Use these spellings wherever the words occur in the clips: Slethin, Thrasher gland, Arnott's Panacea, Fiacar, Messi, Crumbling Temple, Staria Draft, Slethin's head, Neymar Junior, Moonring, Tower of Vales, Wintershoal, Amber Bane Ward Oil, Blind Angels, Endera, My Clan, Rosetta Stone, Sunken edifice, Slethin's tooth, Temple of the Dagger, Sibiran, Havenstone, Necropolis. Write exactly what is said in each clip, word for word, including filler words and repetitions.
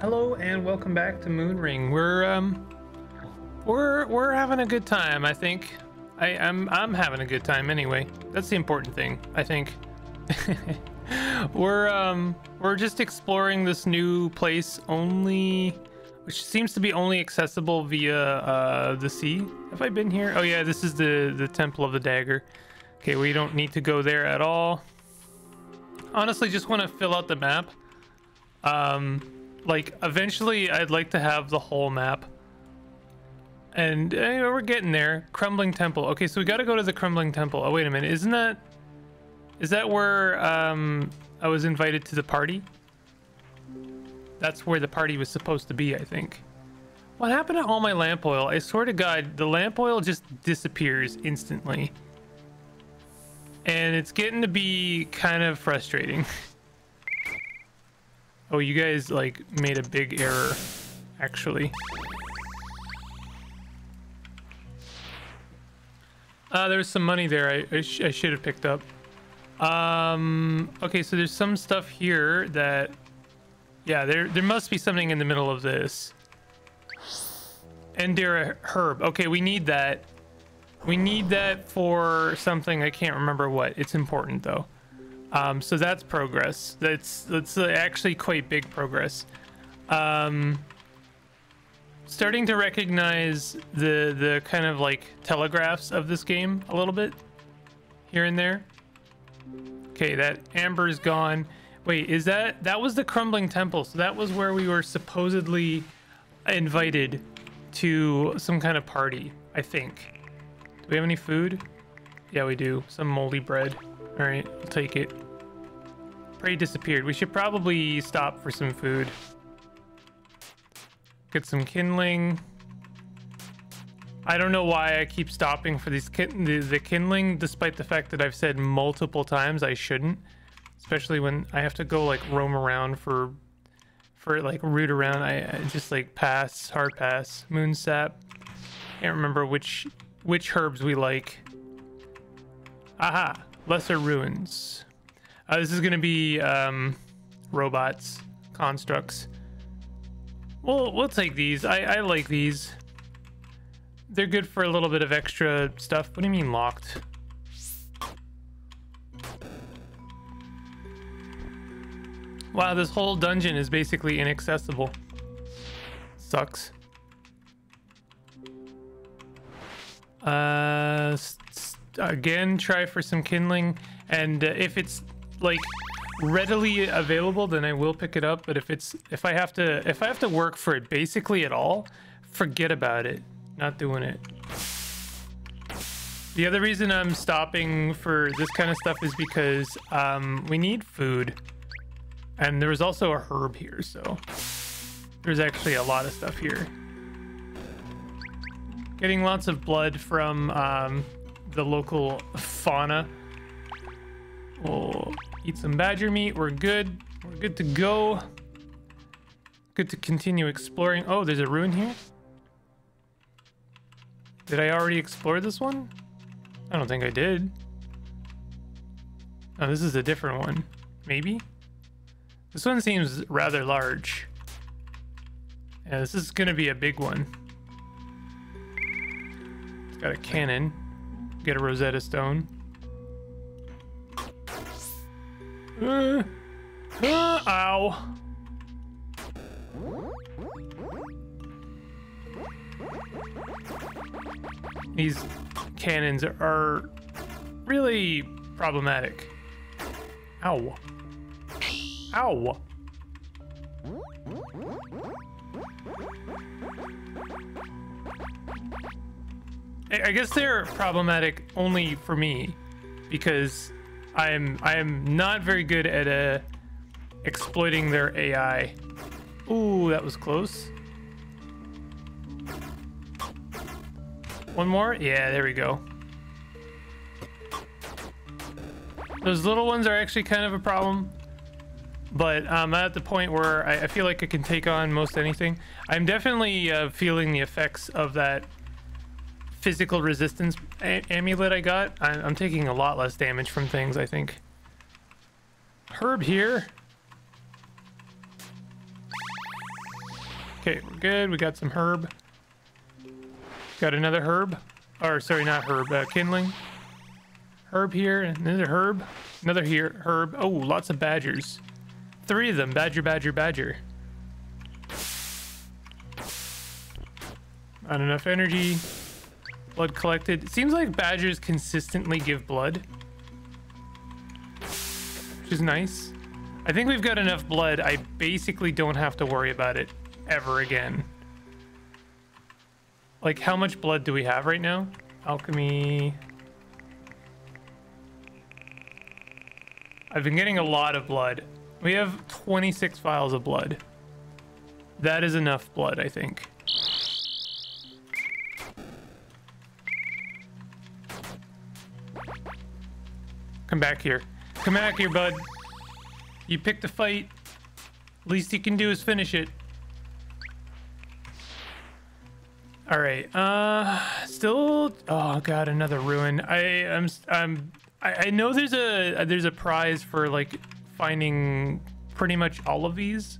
Hello and welcome back to Moonring. We're um, we're we're having a good time. I think I, I'm I'm having a good time anyway. That's the important thing, I think. we're um we're just exploring this new place only, which seems to be only accessible via uh the sea. Have I been here? Oh yeah, this is the the Temple of the Dagger. Okay, we don't need to go there at all. Honestly, just want to fill out the map. Um, like eventually, I'd like to have the whole map. And anyway, we're getting there. Crumbling Temple. Okay, so we got to go to the Crumbling Temple. Oh wait a minute, isn't that? Is that where um, I was invited to the party? That's where the party was supposed to be, I think. What happened to all my lamp oil? I swear to God, the lamp oil just disappears instantly. And it's getting to be kind of frustrating. Oh, you guys, like, made a big error, actually. Uh, there was some money there I, I, sh I should have picked up. Um okay, so there's some stuff here that, yeah, there there must be something in the middle of this. Endera herb. Okay, we need that. We need that for something. I can't remember what. It's important though. Um so that's progress. That's that's actually quite big progress. Um starting to recognize the the kind of like telegraphs of this game a little bit here and there. Okay, that amber's gone. Wait, is that that was the Crumbling Temple? So that was where we were supposedly invited to some kind of party, I think. Do we have any food? Yeah, we do. Some moldy bread. All right, I'll take it. Prey disappeared. We should probably stop for some food. Get some kindling. I don't know why I keep stopping for these kin the, the kindling, despite the fact that I've said multiple times I shouldn't, especially when I have to go like roam around for for like root around. I, I just like pass, hard pass. Moon sap. Can't remember which which herbs we like. Aha, lesser ruins. Uh, this is gonna be um, robots, constructs. Well, we'll take these. I, I like these. They're good for a little bit of extra stuff. What do you mean locked? Wow, this whole dungeon is basically inaccessible. Sucks. Uh, again, try for some kindling. And uh, if it's like readily available, then I will pick it up. But if it's if I have to if I have to work for it basically at all, forget about it. Not doing it. The other reason I'm stopping for this kind of stuff is because um, we need food, and there was also a herb here, so there's actually a lot of stuff here. Getting lots of blood from um, the local fauna. We'll eat some badger meat. We're good. We're good to go. Good to continue exploring. Oh, there's a ruin here. Did I already explore this one? I don't think I did. Oh, this is a different one. Maybe? This one seems rather large. Yeah, this is gonna be a big one. It's got a cannon. Get a Rosetta Stone. Uh, uh, ow! These cannons are really problematic. Ow. Ow. I guess they're problematic only for me because I'm I'm not very good at uh, exploiting their A I. Ooh, that was close. One more? Yeah, there we go. Those little ones are actually kind of a problem, but I'm um, at the point where I, I feel like I can take on most anything. I'm definitely uh, feeling the effects of that physical resistance a amulet I got. I'm, I'm taking a lot less damage from things, I think. Herb here. Okay, we're good. We got some herb. Got another herb. Or, sorry, not herb. Uh, kindling. Herb here. Another herb. Another here. Herb. Oh, lots of badgers. Three of them. Badger, badger, badger. Not enough energy. Blood collected. It seems like badgers consistently give blood, which is nice. I think we've got enough blood. I basically don't have to worry about it ever again. Like, how much blood do we have right now? Alchemy. I've been getting a lot of blood. We have twenty-six vials of blood. That is enough blood, I think. Come back here. Come back here, bud. You picked a fight. Least he can do is finish it. All right. Uh, still. Oh God, another ruin. I am. I'm. I, I know there's a there's a prize for like finding pretty much all of these.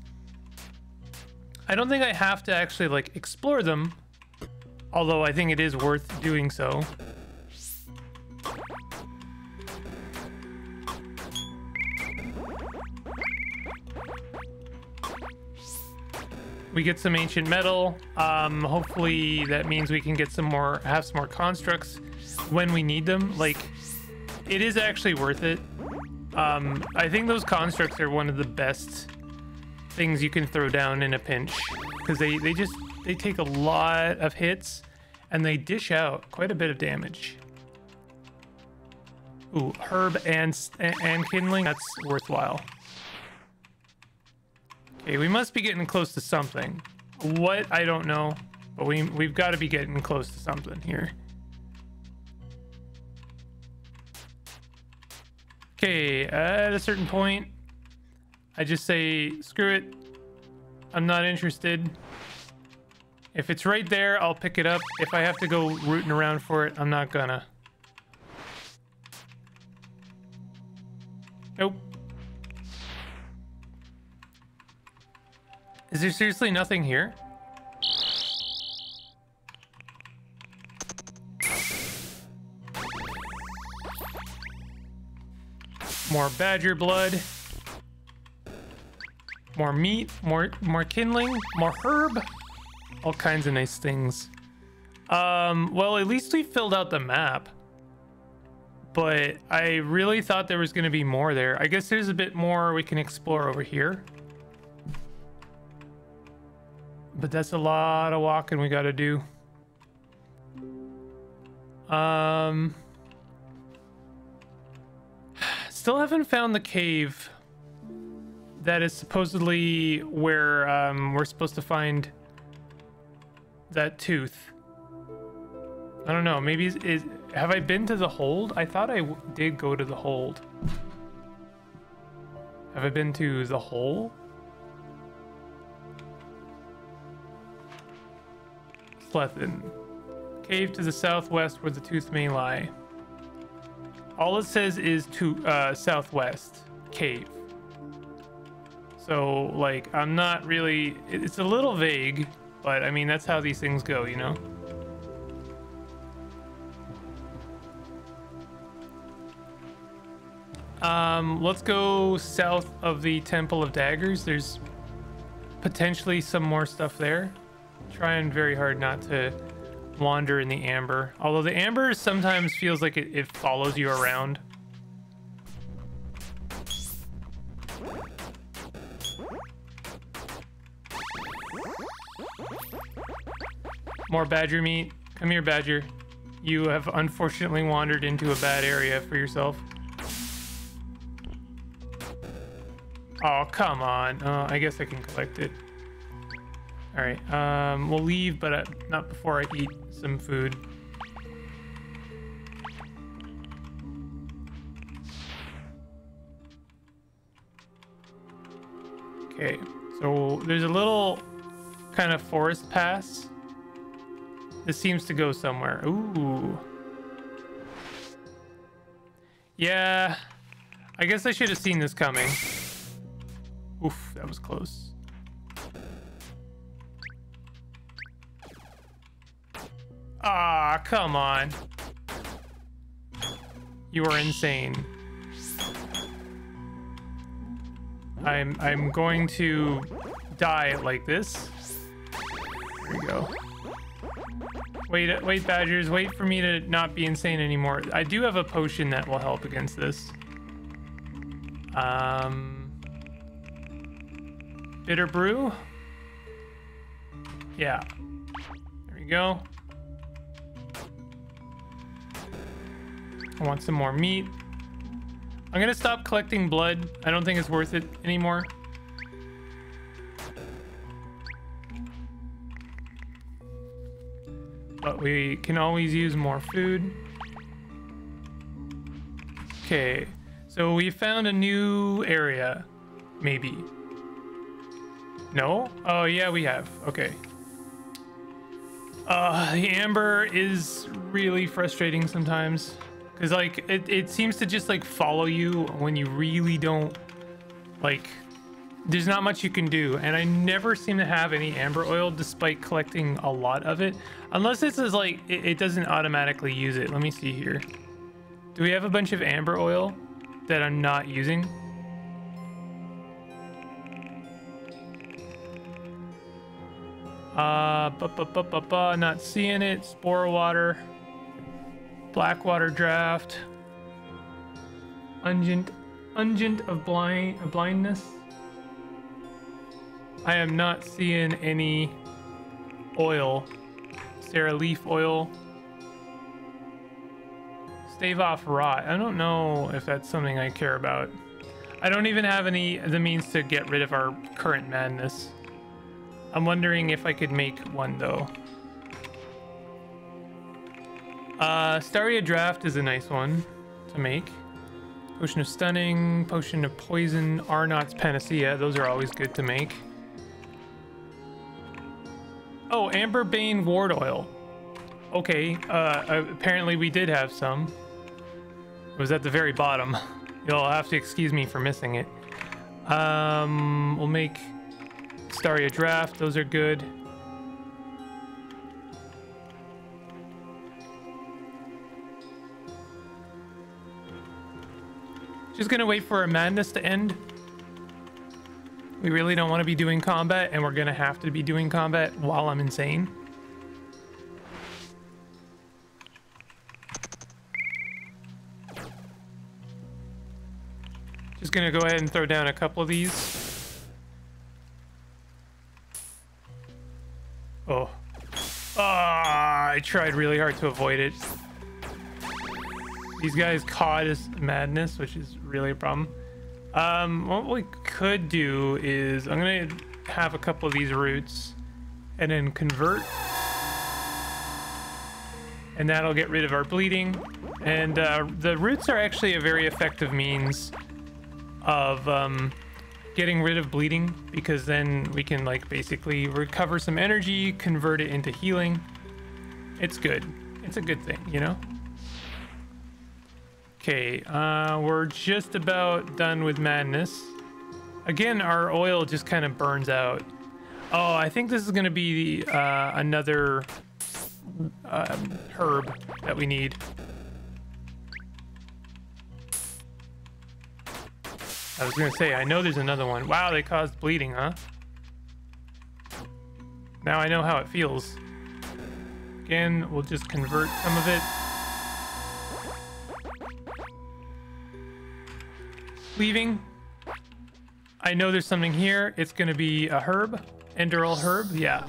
I don't think I have to actually like explore them, although I think it is worth doing so. We get some ancient metal. Um, hopefully that means we can get some more, have some more constructs when we need them. Like, it is actually worth it. Um, I think those constructs are one of the best things you can throw down in a pinch, because they, they just, they take a lot of hits and they dish out quite a bit of damage. Ooh, herb and, and kindling, that's worthwhile. Okay, we must be getting close to something. What? I don't know, but we, we've got to be getting close to something here. Okay, at a certain point, I just say, screw it. I'm not interested. If it's right there, I'll pick it up. If I have to go rooting around for it, I'm not gonna. Nope. Is there seriously nothing here? More badger blood. More meat, more more kindling, more herb. All kinds of nice things. Um, well, at least we filled out the map. But I really thought there was going to be more there. I guess there's a bit more we can explore over here. But that's a lot of walking we gotta do. Um, still haven't found the cave that is supposedly where um, we're supposed to find that tooth. I don't know. Maybe is, is have I been to the hold? I thought I w did go to the hold. Have I been to the hole? Slethin. Cave to the southwest where the tooth may lie. All it says is to uh, southwest cave. So, like, I'm not really... It's a little vague, but, I mean, that's how these things go, you know? Um, let's go south of the Temple of Daggers. There's potentially some more stuff there. Trying very hard not to wander in the amber, although the amber sometimes feels like it, it follows you around. More badger meat. Come here, badger. You have unfortunately wandered into a bad area for yourself. Oh, come on. uh, I guess I can collect it. All right, um, we'll leave, but uh, not before I eat some food. Okay, so there's a little kind of forest pass. This seems to go somewhere. Ooh. Yeah, I guess I should have seen this coming. Oof, that was close. Ah, come on. You are insane. I'm I'm going to die like this. There we go. Wait, wait, Badgers, wait for me to not be insane anymore. I do have a potion that will help against this. Um, bitter brew. Yeah. There we go. I want some more meat. I'm gonna stop collecting blood. I don't think it's worth it anymore. But we can always use more food. Okay, so we found a new area, maybe. No? Oh yeah, we have. Okay. Uh, the amber is really frustrating sometimes. Cause like, it, it seems to just like follow you when you really don't, like, there's not much you can do. And I never seem to have any amber oil despite collecting a lot of it. Unless this is like, it, it doesn't automatically use it. Let me see here. Do we have a bunch of amber oil that I'm not using? Uh, bu bu bu bu bu, not seeing it. Spore water. Blackwater draft, Ungent, Ungent of blind of blindness. I am not seeing any oil. Sarah leaf oil. Stave off rot. I don't know if that's something I care about. I don't even have any the means to get rid of our current madness. I'm wondering if I could make one though. Uh, Staria Draft is a nice one to make. Potion of Stunning, Potion of Poison, Arnott's Panacea. Those are always good to make. Oh, Amber Bane Ward Oil. Okay, uh, apparently we did have some. It was at the very bottom. You'll have to excuse me for missing it. Um, we'll make Staria Draft. Those are good. Just gonna wait for a madness to end. We really don't want to be doing combat, and we're gonna have to be doing combat while I'm insane. Just gonna go ahead and throw down a couple of these. Oh. Ah, I tried really hard to avoid it. These guys caused madness, which is really a problem. Um, what we could do is I'm gonna have a couple of these roots and then convert, and that'll get rid of our bleeding. And uh, the roots are actually a very effective means of um, getting rid of bleeding, because then we can like basically recover some energy, convert it into healing. It's good. It's a good thing, you know? Okay, uh, we're just about done with madness. Again, our oil just kind of burns out. Oh, I think this is going to be uh, another uh, herb that we need. I was going to say, I know there's another one. Wow, they caused bleeding, huh? Now I know how it feels. Again, we'll just convert some of it. Leaving. I know there's something here. It's going to be a herb. Endera herb. Yeah.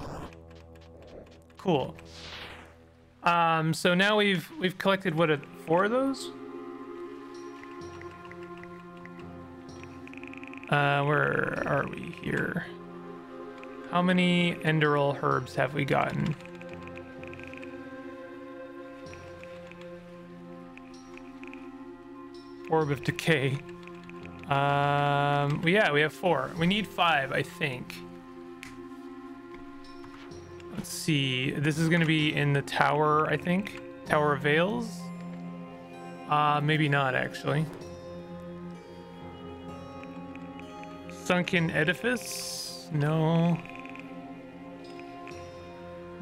Cool. Um, so now we've we've collected what, a, four of those? Uh, where are we here? How many Endera herbs have we gotten? Orb of Decay. Um, yeah, we have four. We need five, I think. Let's see. This is going to be in the tower, I think. Tower of Vales? Uh, maybe not, actually. Sunken edifice? No.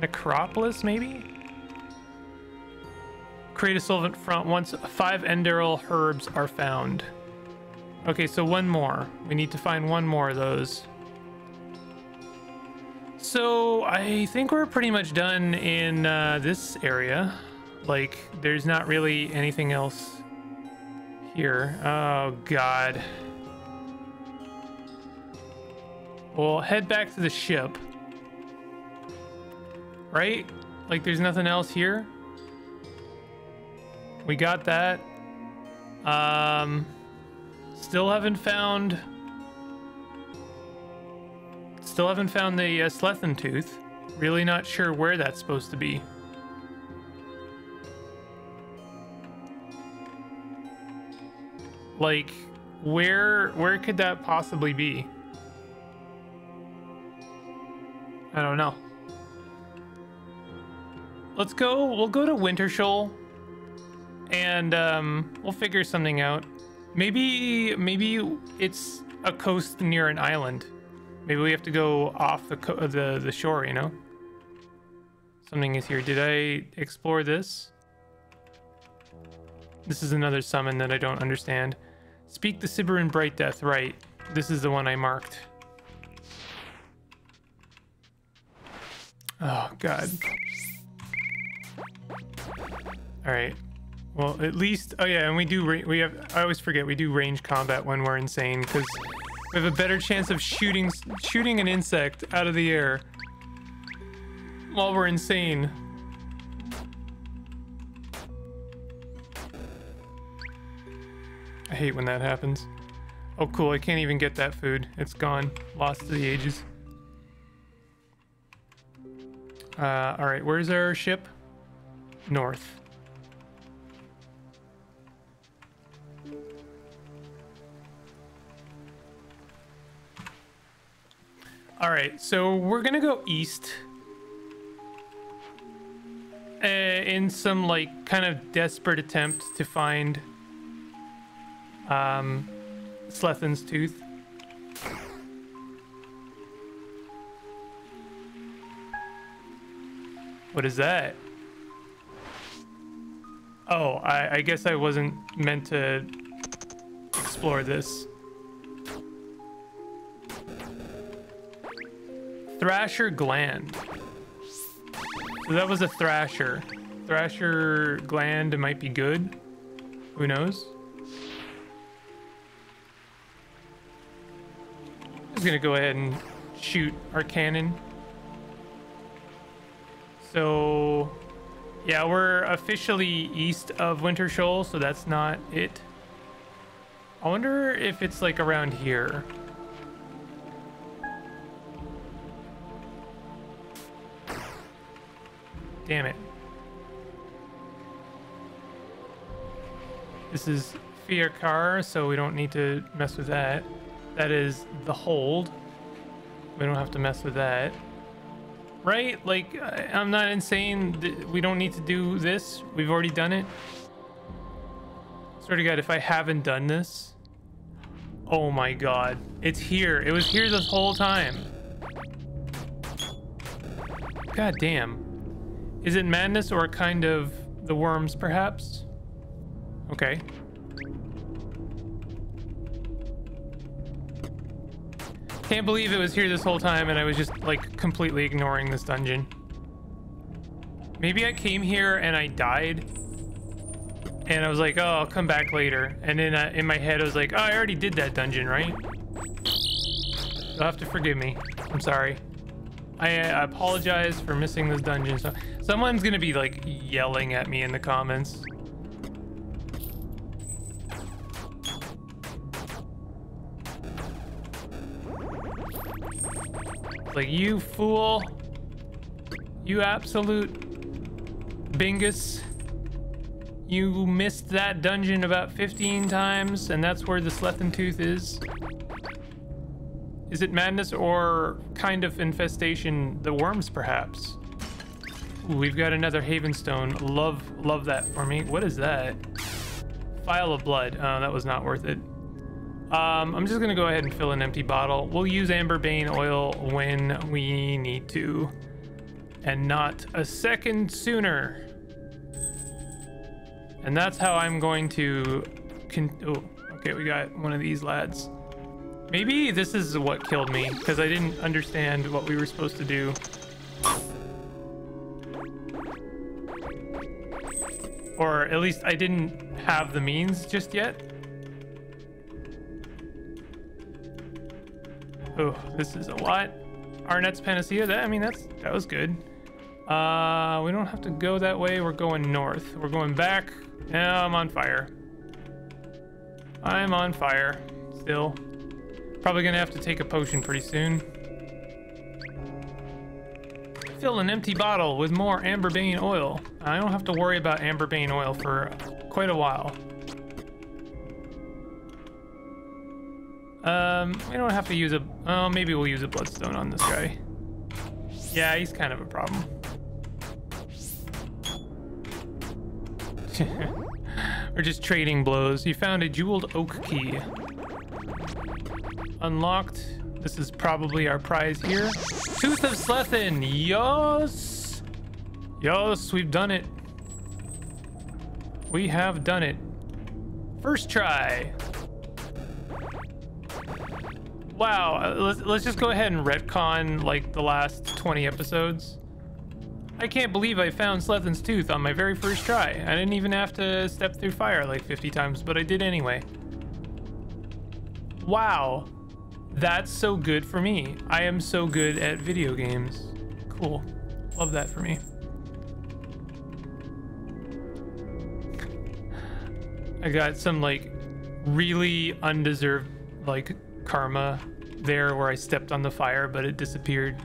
Necropolis, maybe? create a solvent front once five Endera herbs are found. Okay, so one more. We need to find one more of those. So I think we're pretty much done in uh, this area. Like, there's not really anything else here. Oh, God. We'll head back to the ship. Right? Like, there's nothing else here. We got that. Um, still haven't found... Still haven't found the uh, Slethin tooth. Really not sure where that's supposed to be. Like, where where could that possibly be? I don't know. Let's go. We'll go to Wintershoal, and um, we'll figure something out. Maybe maybe it's a coast near an island. Maybe we have to go off the co the the shore. You know. Something is here. Did I explore this? This is another summon that I don't understand. Speak the Sibiran Bright Death, right? This is the one I marked. Oh, God. All right. Well, at least... Oh, yeah, and we do... We have... I always forget, we do range combat when we're insane, because we have a better chance of shooting, shooting an insect out of the air while we're insane. I hate when that happens. Oh, cool. I can't even get that food. It's gone. Lost to the ages. Uh, all right. Where's our ship? North. All right. So we're going to go east. Uh, in some, like, kind of desperate attempt to find... Um, Slethin's tooth. What is that? Oh, I, I guess I wasn't meant to explore this. Thrasher gland. So that was a thrasher. Thrasher gland might be good. Who knows? I'm gonna go ahead and shoot our cannon. So yeah, we're officially east of Wintershoal, so that's not it. I wonder if it's like around here. Damn it. This is Fiacar, so we don't need to mess with that. That is the hold. We don't have to mess with that. Right? Like, I'm not insane. We don't need to do this. We've already done it. Swear to God, if I haven't done this... Oh my God. It's here. It was here this whole time. God damn. Is it madness or kind of the worms, perhaps? Okay. Can't believe it was here this whole time and I was just like completely ignoring this dungeon. Maybe I came here and I died and I was like, oh, I'll come back later, and then I, in my head I was like, oh, I already did that dungeon, right? You'll have to forgive me. I'm sorry. I, I apologize for missing this dungeon. So someone's gonna be like yelling at me in the comments. Like, you fool, you absolute bingus, you missed that dungeon about fifteen times, and that's where the Slethin tooth is. Is it madness or kind of infestation, the worms perhaps? Ooh, we've got another Havenstone. Love, love that for me. What is that? File of blood. Oh, that was not worth it. Um, I'm just gonna go ahead and fill an empty bottle. We'll use Amber Bane Oil when we need to, and not a second sooner. And that's how I'm going to con oh, okay, we got one of these lads. Maybe this is what killed me, because I didn't understand what we were supposed to do. Or at least I didn't have the means just yet. Oh, this is a lot. Arnott's Panacea, that, I mean, that's, that was good. Uh, we don't have to go that way. We're going north. We're going back. Now I'm on fire. I'm on fire still. Probably gonna have to take a potion pretty soon. Fill an empty bottle with more Amber Bane oil. I don't have to worry about Amber Bane oil for quite a while. Um, we don't have to use a... Oh, maybe we'll use a bloodstone on this guy. Yeah, he's kind of a problem. We're just trading blows. You found a jeweled oak key. Unlocked. This is probably our prize here. Tooth of Slethin. Yes. Yes, we've done it. We have done it. First try. Wow. Let's, let's just go ahead and retcon like the last twenty episodes. I can't believe I found Slethin's tooth on my very first try. I didn't even have to step through fire like fifty times, but I did anyway. Wow. That's so good for me. I am so good at video games. Cool. Love that for me. I got some like really undeserved like karma there where I stepped on the fire, but it disappeared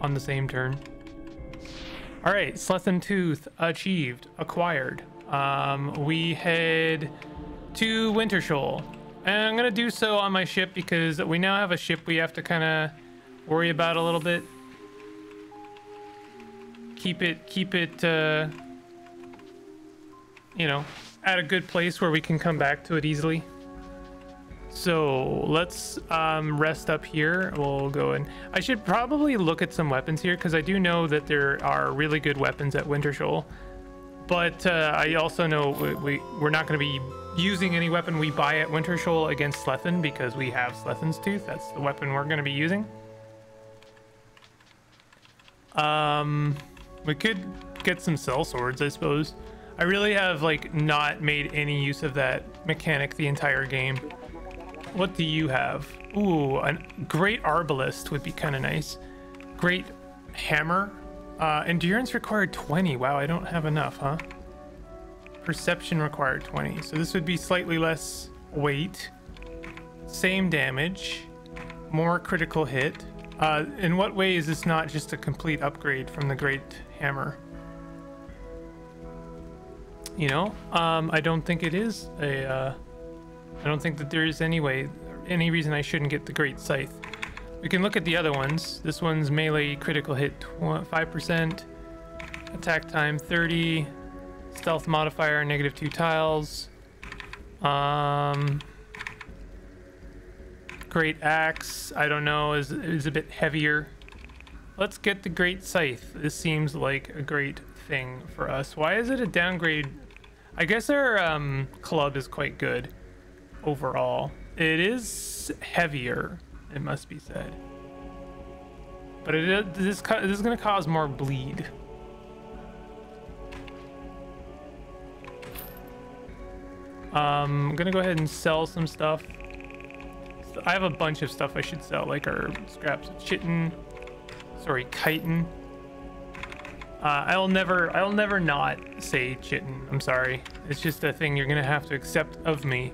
on the same turn. All right, Slethin Tooth achieved, acquired. Um, we head to Wintershoal. And I'm gonna do so on my ship because we now have a ship we have to kind of worry about a little bit. Keep it, keep it, uh, you know, at a good place where we can come back to it easily. So let's um, rest up here. We'll go in. I should probably look at some weapons here because I do know that there are really good weapons at Wintershoal. But uh, I also know we, we, we're not gonna be using any weapon we buy at Wintershoal against Slethin because we have Slethin's tooth. That's the weapon we're going to be using. Um, we could get some sellswords, I suppose. I really have like not made any use of that mechanic the entire game. What do you have? Ooh, a great arbalist would be kind of nice. Great hammer. Uh, endurance required twenty. Wow, I don't have enough, huh? Perception required twenty, so this would be slightly less weight, same damage, more critical hit. Uh, in what way is this not just a complete upgrade from the great hammer? You know, um, I don't think it is a. Uh, I don't think that there is any way, any reason I shouldn't get the great scythe. We can look at the other ones. This one's melee critical hit five percent, attack time thirty. Stealth modifier negative two tiles. Um, great axe, I don't know, is is a bit heavier. Let's get the great scythe. This seems like a great thing for us. Why is it a downgrade? I guess our um, club is quite good overall. It is heavier, it must be said, but it is, this this is going to cause more bleed. Um, I'm gonna go ahead and sell some stuff. I have a bunch of stuff I should sell, like our scraps of chitin. Sorry, chitin. Uh, I'll never, I'll never not say chitin. I'm sorry. It's just a thing you're gonna have to accept of me.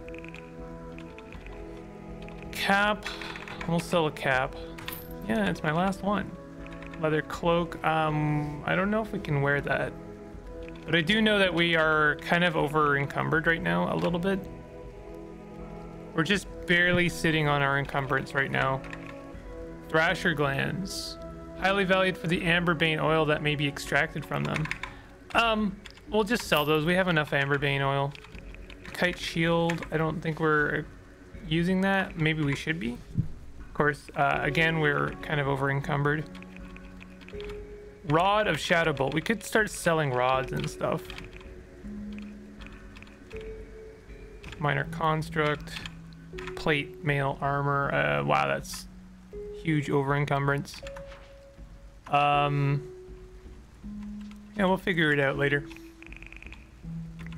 Cap. We'll sell a cap. Yeah, it's my last one. Leather cloak. Um, I don't know if we can wear that. But I do know that we are kind of over encumbered right now a little bit. We're just barely sitting on our encumbrance right now. Thrasher glands. Highly valued for the amber bane oil that may be extracted from them. Um, we'll just sell those. We have enough amber bane oil. Kite shield. I don't think we're using that. Maybe we should be. Of course, uh, again, we're kind of over encumbered. Rod of Shadow Bolt. We could start selling rods and stuff. minor construct, plate, mail, armor. Uh, wow, that's huge over encumbrance. Um, yeah, we'll figure it out later.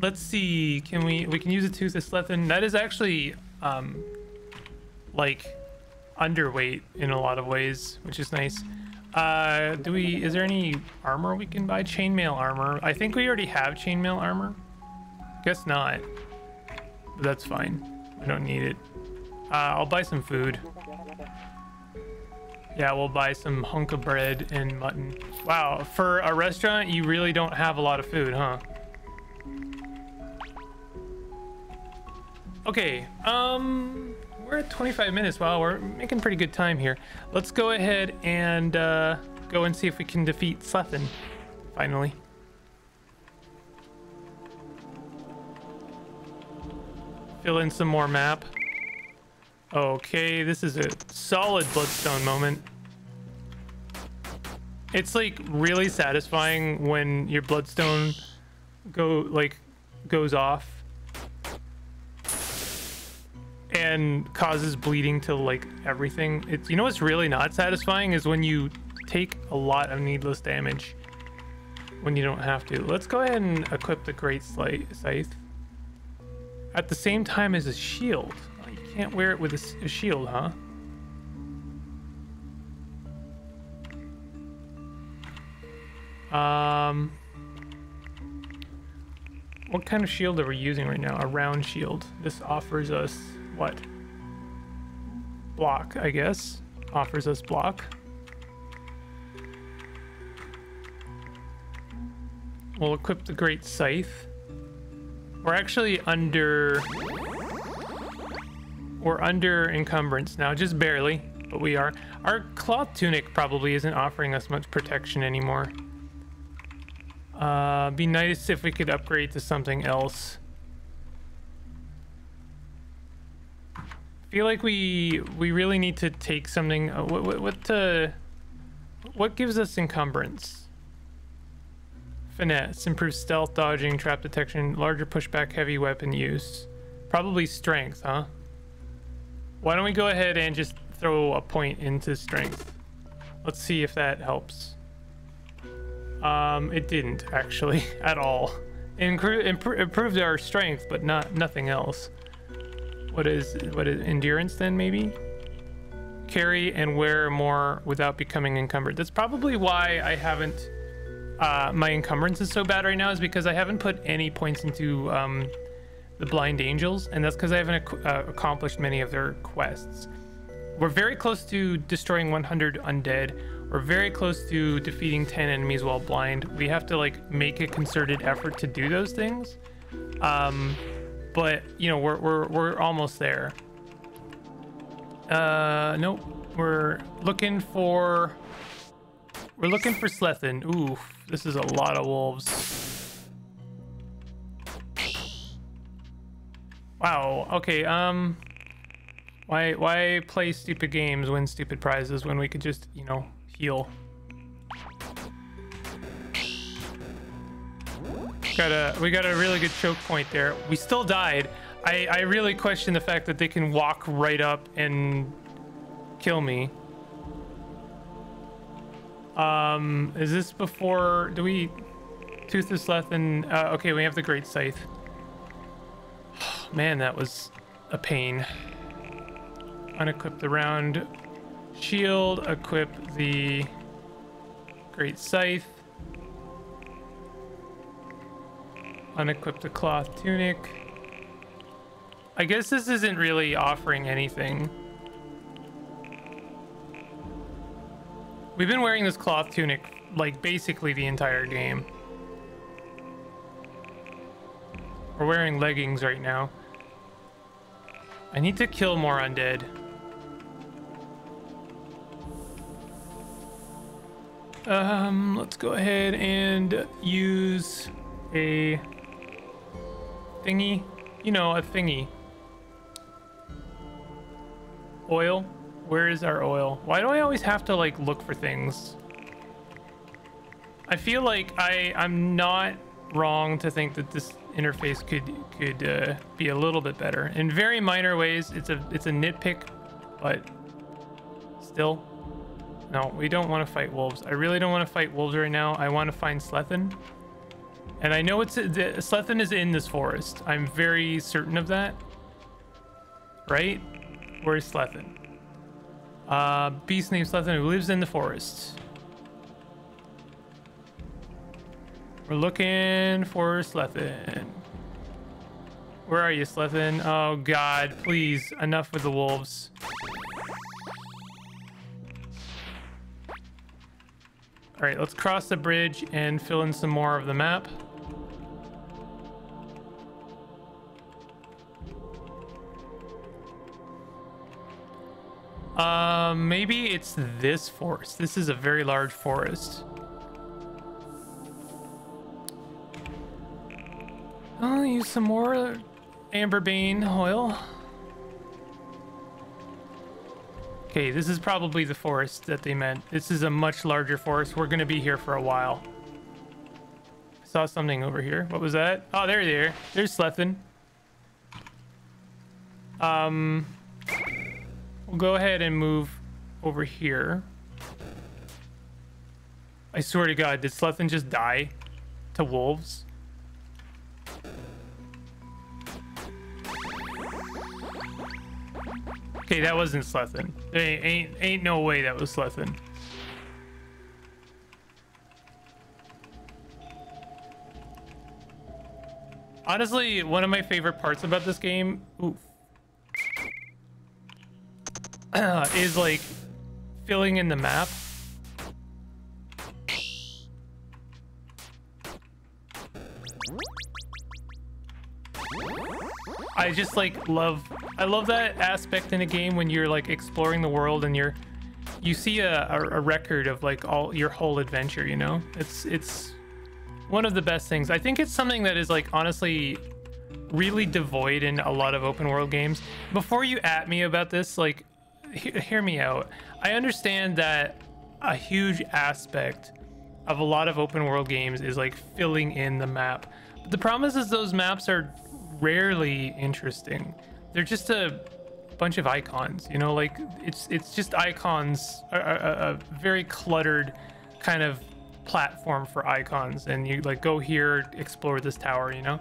Let's see. Can we? We can use a tooth as Slethin. That is actually um, like underweight in a lot of ways, which is nice. Uh, do we? Is there any armor we can buy? Chainmail armor. I think we already have chainmail armor. Guess not. But that's fine. I don't need it. Uh, I'll buy some food. Yeah, we'll buy some hunk of bread and mutton. Wow, for a restaurant, you really don't have a lot of food, huh? Okay, um, we're at twenty-five minutes. Wow, we're making pretty good time here. Let's go ahead and uh, go and see if we can defeat Slethin, finally. Fill in some more map. Okay, this is a solid Bloodstone moment. It's like really satisfying when your Bloodstone go like goes off and causes bleeding to like everything. It's, you know what's really not satisfying is when you take a lot of needless damage when you don't have to. Let's go ahead and equip the Great Scythe at the same time as a shield. Can't wear it with a, a shield, huh? Um, what kind of shield are we using right now? A round shield. This offers us what? Block, I guess. Offers us block. We'll equip the Great Scythe. We're actually under... We're under encumbrance now, just barely, but we are. Our cloth tunic probably isn't offering us much protection anymore. Uh, be nice if we could upgrade to something else. Feel like we we really need to take something. Uh, what what what, uh, what gives us encumbrance? Finesse improves stealth, dodging, trap detection, larger pushback, heavy weapon use. Probably strength, huh? Why don't we go ahead and just throw a point into strength? Let's see if that helps. Um, it didn't actually at all. Incru impro improved our strength, but not nothing else. What is what is endurance then? Maybe carry and wear more without becoming encumbered. That's probably why I haven't. Uh, my encumbrance is so bad right now is because I haven't put any points into. Um, the Blind Angels, and that's because I haven't ac uh, accomplished many of their quests. We're very close to destroying one hundred undead. We're very close to defeating ten enemies while blind. We have to like make a concerted effort to do those things, um, but you know we're we're we're almost there. Uh, nope, we're looking for we're looking for Slethin. Ooh, this is a lot of wolves. Wow, okay, um, why, why play stupid games, win stupid prizes when we could just, you know, heal? Got a, we got a really good choke point there. We still died. I, I really question the fact that they can walk right up and kill me. Um, is this before, do we, Tooth of Slethin, uh, okay, we have the Great Scythe. Man, that was a pain. Unequip the round shield, equip the Great Scythe, unequip the cloth tunic. I guess this isn't really offering anything. We've been wearing this cloth tunic like basically the entire game. We're wearing leggings right now. I need to kill more undead. Um, let's go ahead and use a thingy. You know, a thingy. Oil. Where is our oil? Why do I always have to like look for things? I feel like I I'm not wrong to think that this interface could could uh, be a little bit better in very minor ways. It's a it's a nitpick, but still, no, we don't want to fight wolves. I really don't want to fight wolves right now. I want to find Slethin, and I know it's the, Slethin is in this forest. I'm very certain of that. Right? Where's Slethin? Uh, beast named Slethin who lives in the forest. We're looking for Slethin. Where are you, Slethin? Oh God, please, enough with the wolves. All right, let's cross the bridge and fill in some more of the map. Uh, maybe it's this forest. This is a very large forest. I'll use some more Amber Bane oil. Okay, this is probably the forest that they meant. This is a much larger forest. We're going to be here for a while. I saw something over here. What was that? Oh, there they are. There's Slethin. Um, we'll go ahead and move over here. I swear to God, did Slethin just die to wolves? Okay, that wasn't Slethin. There ain't, ain't ain't no way that was Slethin. Honestly, one of my favorite parts about this game oof, is like filling in the map. I just like love I love that aspect in a game when you're like exploring the world and you're you see a, a, a record of like all your whole adventure, you know? It's it's one of the best things. I think it's something that is like honestly really devoid in a lot of open world games. Before you at me about this, like he hear me out. I understand that a huge aspect of a lot of open world games is like filling in the map. But the problem is those maps are rarely interesting. They're just a bunch of icons, you know, like it's it's just icons, a, a, a very cluttered kind of platform for icons, and you like go here, explore this tower, you know.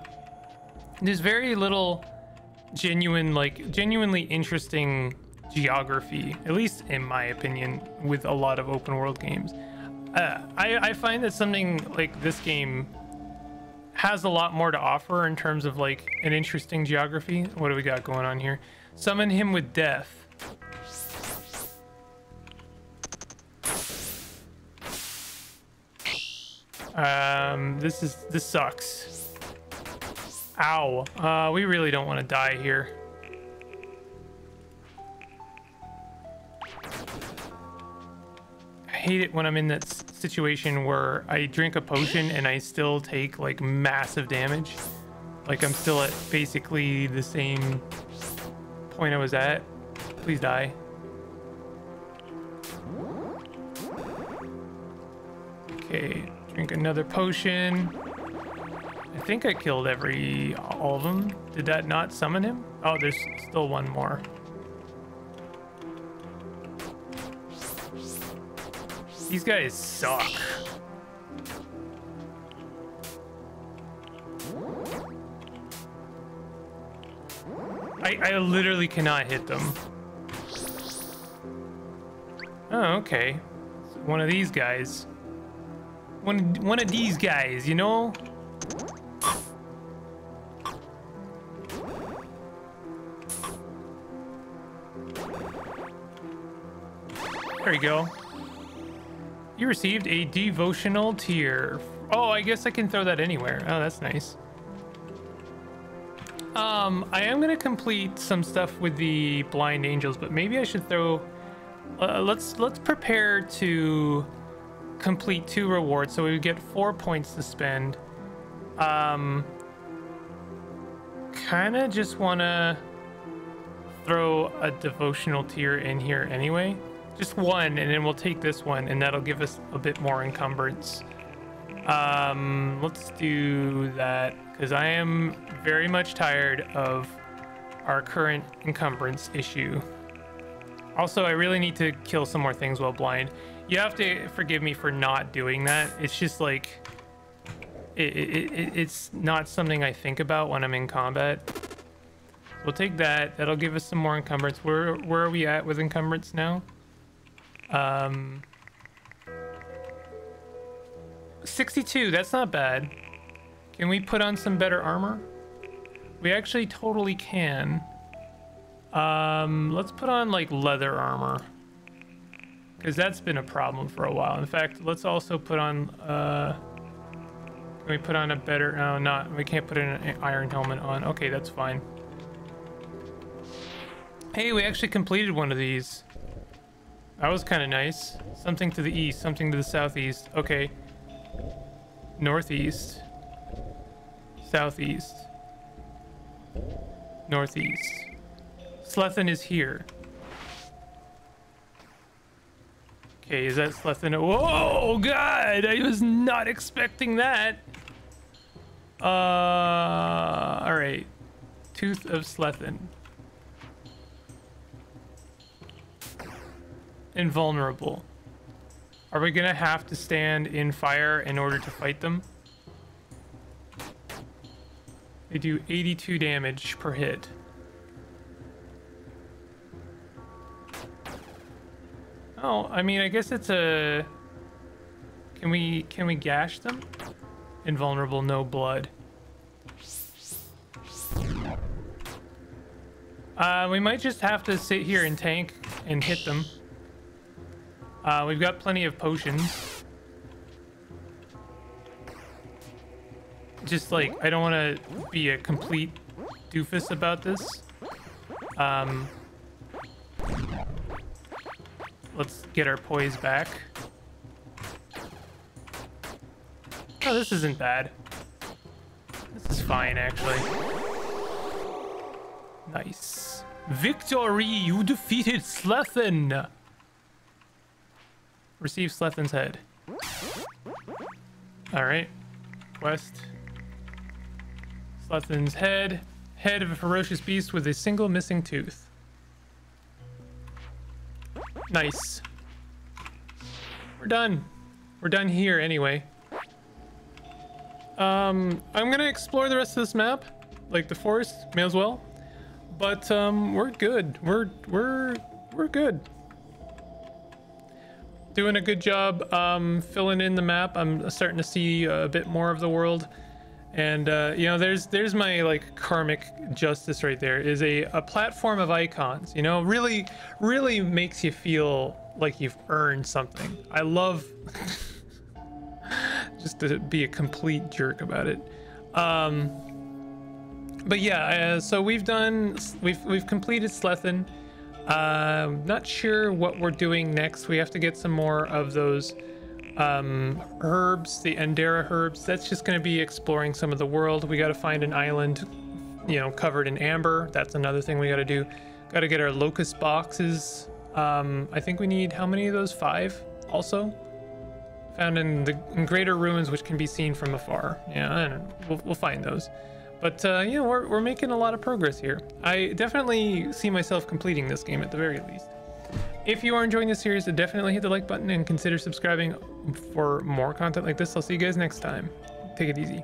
And there's very little genuine like genuinely interesting geography, at least in my opinion, with a lot of open world games. uh, I, I find that something like this game has a lot more to offer in terms of like an interesting geography. What do we got going on here? Summon him with death. Um, this is, this sucks. Ow. Uh, we really don't want to die here. I hate it when I'm in that situation where I drink a potion and I still take like massive damage. Like I'm still at basically the same point I was at. Please die. Okay, drink another potion. I think I killed every all of them. Did that not summon him? Oh, there's still one more. These guys suck. I, I literally cannot hit them. Oh, okay. So one of these guys. One, one of these guys, you know? There you go. You received a devotional tier. Oh, I guess I can throw that anywhere. Oh, that's nice. Um, I am gonna complete some stuff with the Blind Angels, but maybe I should throw. Uh, let's let's prepare to complete two rewards, so we would get four points to spend. Um, kind of just wanna throw a devotional tier in here anyway. Just one, and then we'll take this one, and that'll give us a bit more encumbrance. Um, let's do that, because I am very much tired of our current encumbrance issue. Also, I really need to kill some more things while blind. You have to forgive me for not doing that. It's just like, it, it, it, it's not something I think about when I'm in combat. We'll take that. That'll give us some more encumbrance. Where, where are we at with encumbrance now? Um, sixty-two. That's not bad. Can we put on some better armor? We actually totally can. Um, let's put on like leather armor, because that's been a problem for a while. In fact, let's also put on, uh, can we put on a better, no, not, we can't put an iron helmet on. Okay, that's fine. Hey, we actually completed one of these. That was kind of nice. Something to the east, something to the southeast. Okay. Northeast. Southeast. Northeast. Slethin is here. Okay, is that Slethin? Whoa, God! I was not expecting that! Uh, alright. Tooth of Slethin. Invulnerable. Are we gonna have to stand in fire in order to fight them? They do eighty-two damage per hit. Oh, I mean, I guess it's a... Can we, can we gash them? Invulnerable, no blood. Uh, we might just have to sit here and tank and hit them. Uh, we've got plenty of potions. Just like, I don't want to be a complete doofus about this. Um... Let's get our poise back. Oh, this isn't bad. This is fine, actually. Nice. Victory! You defeated Slethin! Receive Slethin's head. Alright. Quest. Slethin's head. Head of a ferocious beast with a single missing tooth. Nice. We're done. We're done here anyway. Um, I'm gonna explore the rest of this map, like the forest, may as well. But um, we're good. We're we're we're good. Doing a good job um, filling in the map. I'm starting to see a bit more of the world, and uh, you know, there's there's my like karmic justice right there. Is a, a platform of icons, you know, really really makes you feel like you've earned something. I love just to be a complete jerk about it. Um, but yeah, uh, so we've done we've we've completed Slethin. Uh, not sure what we're doing next. We have to get some more of those um herbs, the Endera herbs. That's just going to be exploring some of the world. We got to find an island, you know, covered in amber. That's another thing we got to do. Got to get our locust boxes. um I think we need, how many of those? Five. Also found in the in greater ruins, which can be seen from afar. Yeah, I don't know. We'll, we'll find those. But uh you know, we're, we're making a lot of progress here. I definitely see myself completing this game at the very least. If you are enjoying this series, definitely hit the like button and consider subscribing for more content like this. I'll see you guys next time. Take it easy.